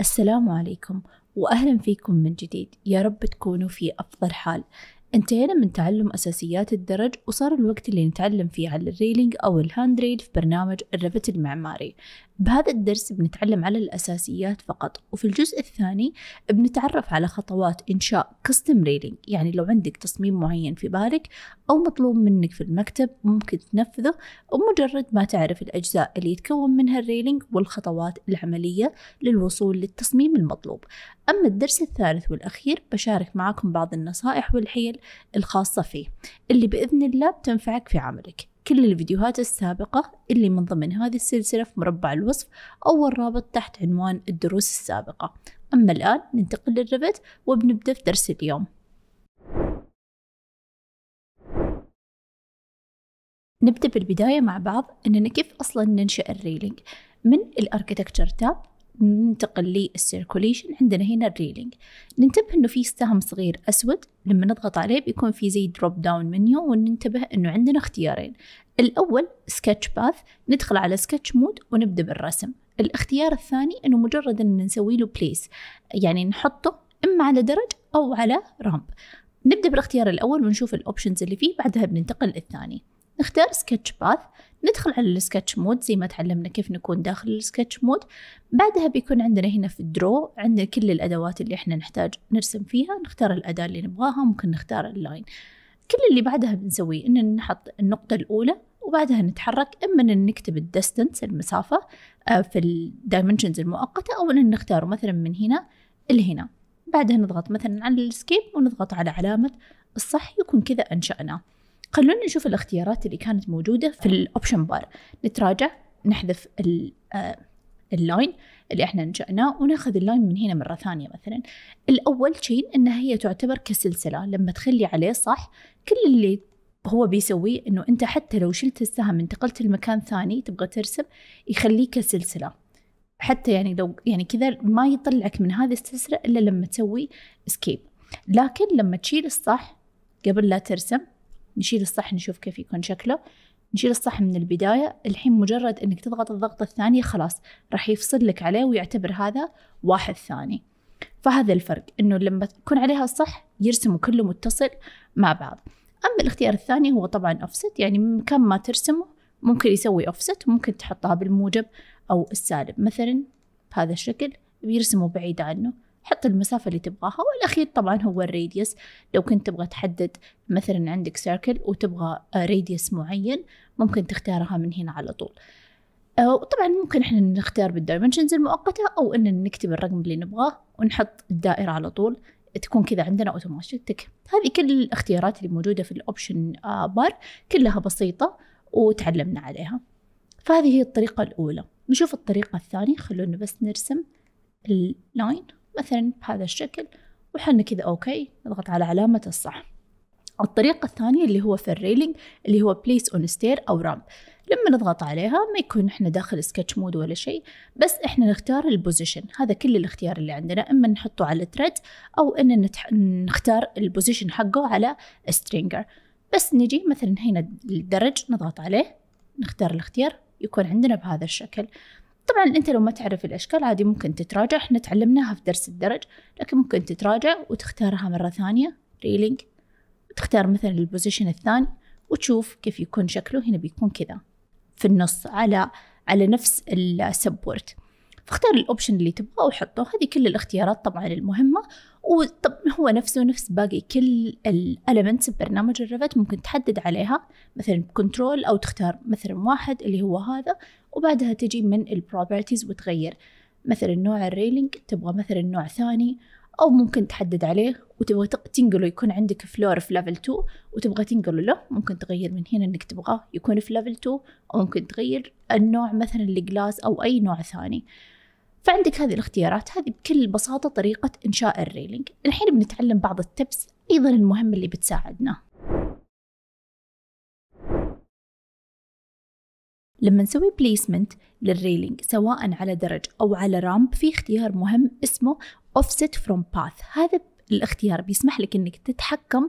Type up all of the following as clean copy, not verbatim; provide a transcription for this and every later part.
السلام عليكم وأهلا فيكم من جديد، يا رب تكونوا في أفضل حال. انتهينا من تعلم أساسيات الدرج وصار الوقت اللي نتعلم فيه على الريلينج أو الهاندريل في برنامج الريفت المعماري. بهذا الدرس بنتعلم على الأساسيات فقط، وفي الجزء الثاني بنتعرف على خطوات إنشاء كاستم ريلينج. يعني لو عندك تصميم معين في بالك أو مطلوب منك في المكتب ممكن تنفذه، ومجرد ما تعرف الأجزاء اللي يتكون منها الريلينج والخطوات العملية للوصول للتصميم المطلوب. أما الدرس الثالث والأخير بشارك معكم بعض النصائح والحيل الخاصة فيه اللي بإذن الله بتنفعك في عملك. كل الفيديوهات السابقة اللي من ضمن هذه السلسلة في مربع الوصف أو الرابط تحت عنوان الدروس السابقة. أما الآن ننتقل للريفت وبنبدأ في درس اليوم. نبدأ بالبداية مع بعض إننا كيف أصلا ننشأ الريلينج. من الأركيتكتشر تاب ننتقل للسيركوليشن. عندنا هنا الريلينج، ننتبه انه في سهم صغير اسود، لما نضغط عليه بيكون في زي دروب داون منيو، وننتبه انه عندنا اختيارين. الاول سكتش باث، ندخل على سكتش مود ونبدا بالرسم. الاختيار الثاني انه مجرد ان نسوي له بليس، يعني نحطه اما على درج او على رامب. نبدا بالاختيار الاول ونشوف الاوبشنز اللي فيه، بعدها بننتقل للثاني. نختار سكتش باث، ندخل على السكتش مود زي ما تعلمنا كيف نكون داخل السكتش مود. بعدها بيكون عندنا هنا في الدرو عندنا كل الأدوات اللي احنا نحتاج نرسم فيها، نختار الأداة اللي نبغاها، ممكن نختار اللاين. كل اللي بعدها بنسويه إننا نحط النقطة الأولى وبعدها نتحرك، إما إن نكتب الديستنس المسافة في الدايمنشنز المؤقتة، أو إن نختاره مثلا من هنا لهنا. بعدها نضغط مثلا على الاسكيب ونضغط على علامة الصح، يكون كذا أنشأنا. خلونا نشوف الاختيارات اللي كانت موجودة في الأوبشن بار. نتراجع، نحذف اللاين اللي احنا انشأناه وناخذ اللاين من هنا مرة ثانية. مثلا الأول شيء إنها هي تعتبر كسلسلة، لما تخلي عليه صح كل اللي هو بيسويه إنه أنت حتى لو شلت السهم انتقلت لمكان ثاني تبغى ترسم يخليه كسلسلة، حتى يعني لو يعني كذا ما يطلعك من هذه السلسلة إلا لما تسوي اسكيب. لكن لما تشيل الصح قبل لا ترسم، نشيل الصح نشوف كيف يكون شكله، نشيل الصح من البداية. الحين مجرد إنك تضغط الضغطة الثانية خلاص راح يفصل لك عليه ويعتبر هذا واحد ثاني. فهذا الفرق، إنه لما تكون عليها الصح يرسموا كله متصل مع بعض. أما الاختيار الثاني هو طبعاً أوفست، يعني من مكان ما ترسمه ممكن يسوي أوفست، وممكن تحطها بالموجب أو السالب. مثلاً بهذا الشكل بيرسموا بعيد عنه، حط المسافة اللي تبغاها. والأخير طبعا هو الراديوس، لو كنت تبغى تحدد مثلا عندك سيركل وتبغى راديوس معين ممكن تختارها من هنا على طول. وطبعا ممكن احنا نختار بالدايمنشنز المؤقتة أو أن نكتب الرقم اللي نبغاه ونحط الدائرة على طول، تكون كذا عندنا أوتوماتيك. هذه كل الاختيارات اللي موجودة في الأوبشن بار، كلها بسيطة وتعلمنا عليها. فهذه هي الطريقة الأولى. نشوف الطريقة الثانية. خلونا بس نرسم اللاين مثلا بهذا الشكل وحنا كذا اوكي، نضغط على علامة الصح. الطريقة الثانية اللي هو في الريلينج اللي هو بليس اون ستير او رامب، لما نضغط عليها ما يكون احنا داخل سكتش مود ولا شيء، بس احنا نختار البوزيشن. هذا كل الاختيار اللي عندنا، اما نحطه على تريد او ان نختار البوزيشن حقه على سترينجر. بس نجي مثلا هنا الدرج نضغط عليه نختار الاختيار يكون عندنا بهذا الشكل. طبعا انت لو ما تعرف الاشكال عادي ممكن تتراجع، احنا تعلمناها في درس الدرج، لكن ممكن تتراجع وتختارها مرة ثانية ريلينج، وتختار مثلا البوزيشن الثاني وتشوف كيف يكون شكله. هنا بيكون كذا في النص على نفس السبورت. فاختار الاوبشن اللي تبغاه وحطه. هذه كل الاختيارات طبعا المهمة، وطبعا هو نفسه نفس باقي كل الاليمنتس ببرنامج الريفت، ممكن تحدد عليها مثلا بكنترول او تختار مثلا واحد اللي هو هذا، وبعدها تجي من البروبرتيز وتغير مثلا نوع الريلينج، تبغى مثلا نوع ثاني، او ممكن تحدد عليه وتبغى تنقله يكون عندك فلور في ليفل 2 وتبغى تنقله له، ممكن تغير من هنا انك تبغاه يكون في ليفل 2، او ممكن تغير النوع مثلا الجلاس او اي نوع ثاني. فعندك هذه الاختيارات. هذه بكل بساطة طريقة إنشاء الريلينج. الحين بنتعلم بعض التبس أيضا المهمة اللي بتساعدنا. لما نسوي بليسمنت للريلينج سواء على درج أو على رامب في اختيار مهم اسمه Offset from path. هذا الاختيار بيسمح لك إنك تتحكم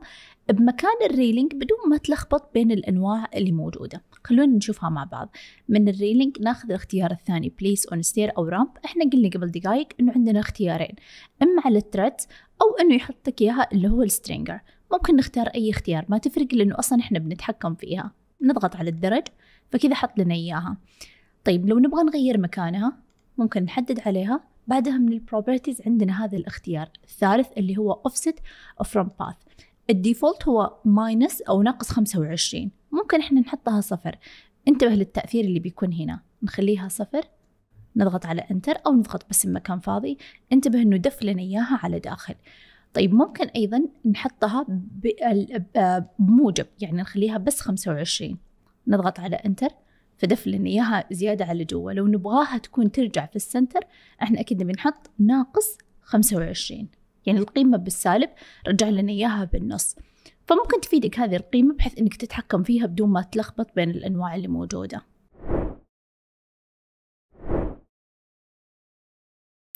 بمكان الريلينج بدون ما تلخبط بين الأنواع اللي موجودة. خلونا نشوفها مع بعض. من الريلينج ناخذ الاختيار الثاني Place on stair أو Ramp. احنا قلنا قبل دقايق إنه عندنا اختيارين، إما على الترت أو إنه يحطك إياها اللي هو السترينجر. ممكن نختار أي اختيار ما تفرق، لأنه أصلا إحنا بنتحكم فيها. نضغط على الدرج فكذا حط لنا إياها. طيب لو نبغى نغير مكانها ممكن نحدد عليها، بعدها من البروبرتيز عندنا هذا الاختيار الثالث اللي هو Offset from path. الديفولت هو ماينس أو ناقص 25، ممكن إحنا نحطها صفر. انتبه للتأثير اللي بيكون هنا، نخليها صفر، نضغط على انتر أو نضغط بس مكان فاضي. انتبه إنه دف لنا إياها على داخل. طيب ممكن أيضا نحطها بموجب، يعني نخليها بس 25، نضغط على انتر فدف لنا إياها زيادة على جوا. لو نبغاها تكون ترجع في السنتر إحنا أكيد بنحط ناقص 25، يعني القيمة بالسالب رجع لنا إياها بالنص. فممكن تفيدك هذه القيمة بحيث إنك تتحكم فيها بدون ما تلخبط بين الأنواع اللي موجودة.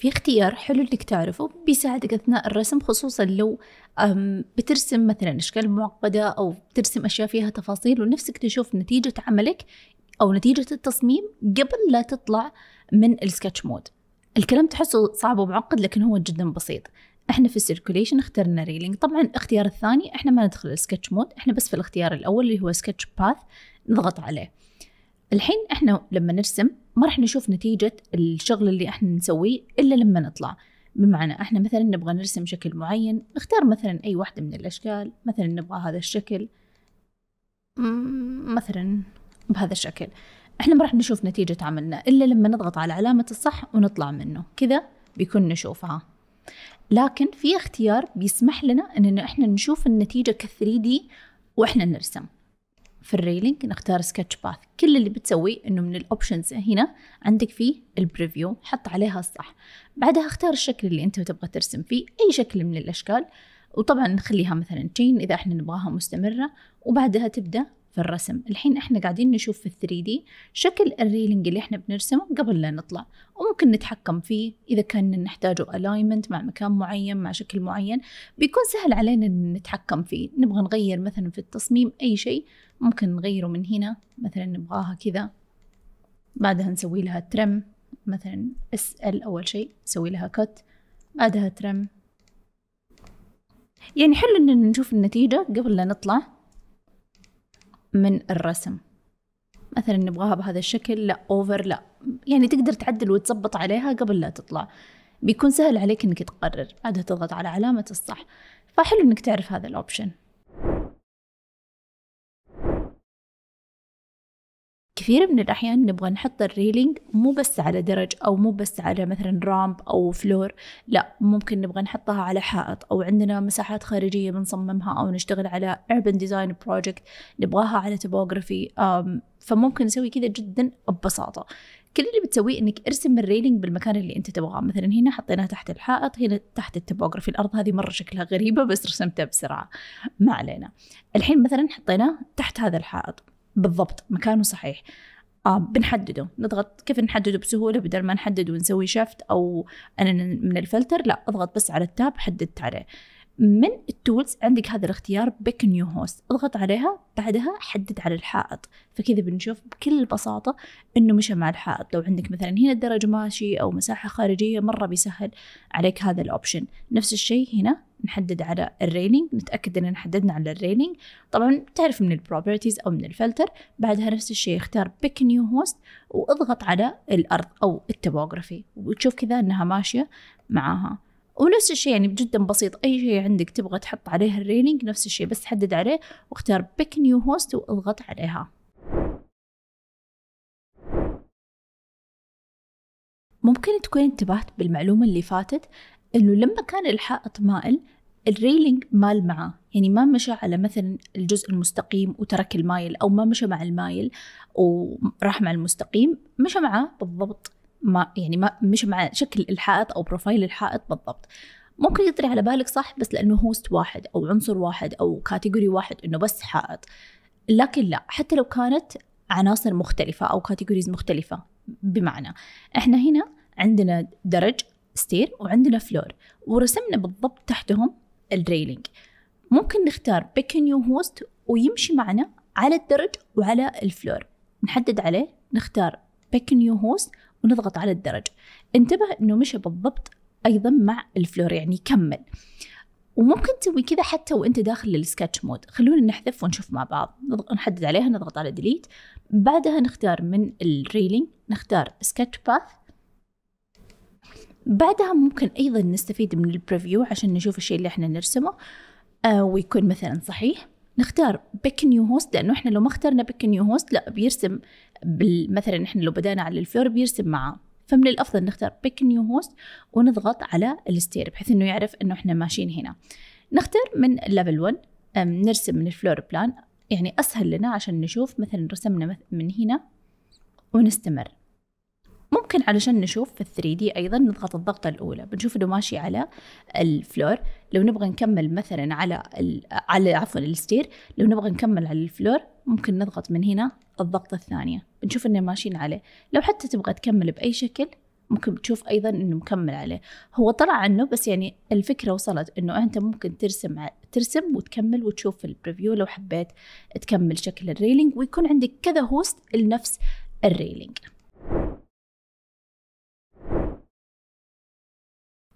في اختيار حلو إنك تعرفه بيساعدك أثناء الرسم، خصوصا لو بترسم مثلا أشكال معقدة أو بترسم أشياء فيها تفاصيل ونفسك تشوف نتيجة عملك أو نتيجة التصميم قبل لا تطلع من السكتش مود. الكلام تحسه صعب ومعقد لكن هو جدا بسيط. احنا في السيركوليشن اخترنا ريلينج، طبعا الاختيار الثاني احنا ما ندخل السكتش مود، احنا بس في الاختيار الاول اللي هو سكتش باث نضغط عليه. الحين احنا لما نرسم ما راح نشوف نتيجة الشغل اللي احنا نسويه الا لما نطلع. بمعنى احنا مثلا نبغى نرسم شكل معين، نختار مثلا اي واحدة من الاشكال، مثلا نبغى هذا الشكل مثلا بهذا الشكل. احنا ما راح نشوف نتيجة عملنا الا لما نضغط على علامة الصح ونطلع منه، كذا بيكون نشوفها. لكن في اختيار بيسمح لنا اننا احنا نشوف النتيجة ك3D واحنا نرسم. في الريلينج نختار سكتش باث، كل اللي بتسويه انه من الاوبشنز هنا عندك فيه البريفيو، حط عليها الصح، بعدها اختار الشكل اللي انت تبغى ترسم فيه، اي شكل من الاشكال، وطبعا نخليها مثلا تشين اذا احنا نبغاها مستمرة، وبعدها تبدأ في الرسم. الحين احنا قاعدين نشوف في 3D شكل الريلينج اللي احنا بنرسمه قبل لا نطلع، وممكن نتحكم فيه اذا كان نحتاجه alignment مع مكان معين مع شكل معين، بيكون سهل علينا نتحكم فيه. نبغى نغير مثلا في التصميم اي شيء ممكن نغيره من هنا، مثلا نبغاها كذا، بعدها نسوي لها ترم مثلا SL اول شيء، نسوي لها كت، بعدها ترم. يعني حلو اننا نشوف النتيجة قبل لا نطلع من الرسم. مثلا نبغاها بهذا الشكل، لا اوفر، لا، يعني تقدر تعدل وتظبط عليها قبل لا تطلع، بيكون سهل عليك انك تقرر، بعدها تضغط على علامة الصح. فحلو انك تعرف هذا الاوبشن. كثير من الأحيان نبغى نحط الريلينج مو بس على درج أو مو بس على مثلا رامب أو فلور، لا، ممكن نبغى نحطها على حائط، أو عندنا مساحات خارجية بنصممها، أو نشتغل على Urban design project نبغاها على Topography. فممكن نسوي كذا جدا ببساطة. كل اللي بتسويه إنك ارسم الريلينج بالمكان اللي أنت تبغاه. مثلا هنا حطيناها تحت الحائط، هنا تحت التوبوغرافي. الأرض هذه مرة شكلها غريبة بس رسمتها بسرعة، ما علينا. الحين مثلا حطيناه تحت هذا الحائط بالضبط مكانه صحيح. بنحدده، نضغط كيف نحدده بسهولة بدل ما نحدد ونسوي شفت أو أنا من الفلتر، لا، أضغط بس على التاب حددت عليه. من التولز عندك هذا الاختيار Pick New Host، اضغط عليها بعدها حدد على الحائط، فكذا بنشوف بكل بساطة إنه مشى مع الحائط. لو عندك مثلا هنا الدرج ماشي أو مساحة خارجية مرة بيسهل عليك هذا الأوبشن. نفس الشيء هنا نحدد على الريلينج، نتأكد إننا حددنا على الريلينج، طبعا تعرف من البروبرتيز أو من الفلتر، بعدها نفس الشيء اختار Pick New Host واضغط على الأرض أو التوبوغرافي وتشوف كذا إنها ماشية معاها. ونفس الشيء يعني جدا بسيط، أي شيء عندك تبغى تحط عليه الريلينج نفس الشيء، بس حدد عليه واختار Pick New Host واضغط عليها. ممكن تكون انتبهت بالمعلومة اللي فاتت إنه لما كان الحائط مائل الريلينج مال معاه، يعني ما مشى على مثلا الجزء المستقيم وترك المايل، أو ما مشى مع المايل وراح مع المستقيم، مشى معاه بالضبط، ما يعني ما مش مع شكل الحائط أو بروفايل الحائط بالضبط. ممكن يطري على بالك صح بس لأنه هوست واحد أو عنصر واحد أو كاتيجوري واحد إنه بس حائط، لكن لا، حتى لو كانت عناصر مختلفة أو كاتيجوريز مختلفة. بمعنى إحنا هنا عندنا درج ستير وعندنا فلور ورسمنا بالضبط تحتهم الريلينج، ممكن نختار Pick New Host ويمشي معنا على الدرج وعلى الفلور. نحدد عليه، نختار Pick New Host ونضغط على الدرج. انتبه انه مشى بالضبط ايضا مع الفلور، يعني كمل. وممكن تسوي كذا حتى وانت داخل السكتش مود. خلونا نحذف ونشوف مع بعض. نحدد عليها، نضغط على ديليت، بعدها نختار من الريلينج نختار سكتش باث. بعدها ممكن ايضا نستفيد من البريفيو عشان نشوف الشيء اللي احنا نرسمه ويكون مثلا صحيح. نختار بيك نيو هوست، لانه احنا لو ما اخترنا بيك نيو هوست لا بيرسم مثلا احنا لو بدانا على الفلور بيرسم معاه، فمن الافضل نختار بيك نيو هوست ونضغط على الستير بحيث انه يعرف انه احنا ماشيين هنا. نختار من ليفل 1 نرسم من الفلور بلان، يعني اسهل لنا عشان نشوف مثلا رسمنا من هنا ونستمر. ممكن علشان نشوف في 3D ايضا نضغط الضغطه الاولى بنشوف انه ماشي على الفلور. لو نبغى نكمل مثلا على الستير، لو نبغى نكمل على الفلور ممكن نضغط من هنا الضغطه الثانيه بنشوف انه ماشيين عليه. لو حتى تبغى تكمل باي شكل ممكن تشوف ايضا انه مكمل عليه، هو طلع عنه بس يعني الفكره وصلت انه انت ممكن ترسم وتكمل وتشوف في البريفيو لو حبيت تكمل شكل الريلينج ويكون عندك كذا هوست لنفس الريلينج.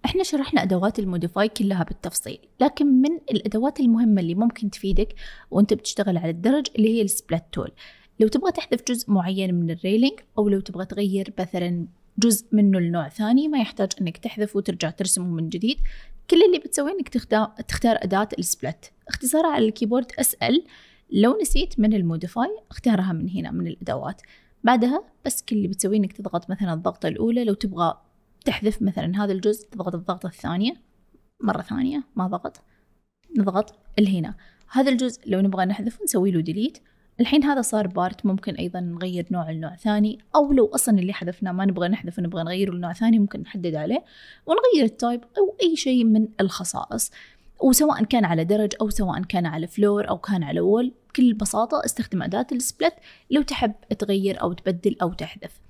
احنا شرحنا ادوات الموديفاي كلها بالتفصيل، لكن من الادوات المهمه اللي ممكن تفيدك وانت بتشتغل على الدرج اللي هي السبلت تول. لو تبغى تحذف جزء معين من الريلينج او لو تبغى تغير مثلا جزء منه لنوع ثاني ما يحتاج انك تحذف وترجع ترسمه من جديد، كل اللي بتسويه انك تختار اداه السبلت، اختصارها على الكيبورد اسأل. لو نسيت من الموديفاي اختارها من هنا من الادوات، بعدها بس كل اللي بتسويه انك تضغط مثلا الضغطه الاولى. لو تبغى تحذف مثلا هذا الجزء تضغط الضغطة الثانية مرة ثانية، ما ضغط نضغط هنا هذا الجزء لو نبغى نحذف نسوي له ديليت. الحين هذا صار بارت، ممكن أيضا نغير نوع لنوع ثاني، أو لو أصلا اللي حذفناه ما نبغى نحذفه نبغى نغيره لنوع ثاني ممكن نحدد عليه ونغير التايب أو أي شيء من الخصائص. وسواء كان على درج أو سواء كان على فلور أو كان على وول، بكل بساطة استخدم أداة السبلت لو تحب تغير أو تبدل أو تحذف.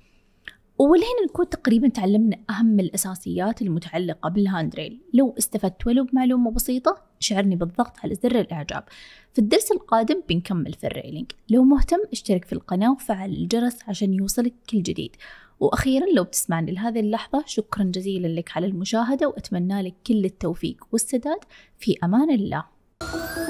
ولهنا نكون تقريبا تعلمنا أهم الأساسيات المتعلقة بالهاندريل. لو استفدت ولو بمعلومة بسيطة شعرني بالضغط على زر الإعجاب. في الدرس القادم بنكمل في الريلينج. لو مهتم اشترك في القناة وفعل الجرس عشان يوصلك كل جديد. وأخيرا لو بتسمعني لهذه اللحظة شكرا جزيلا لك على المشاهدة، وأتمنى لك كل التوفيق والسداد. في أمان الله.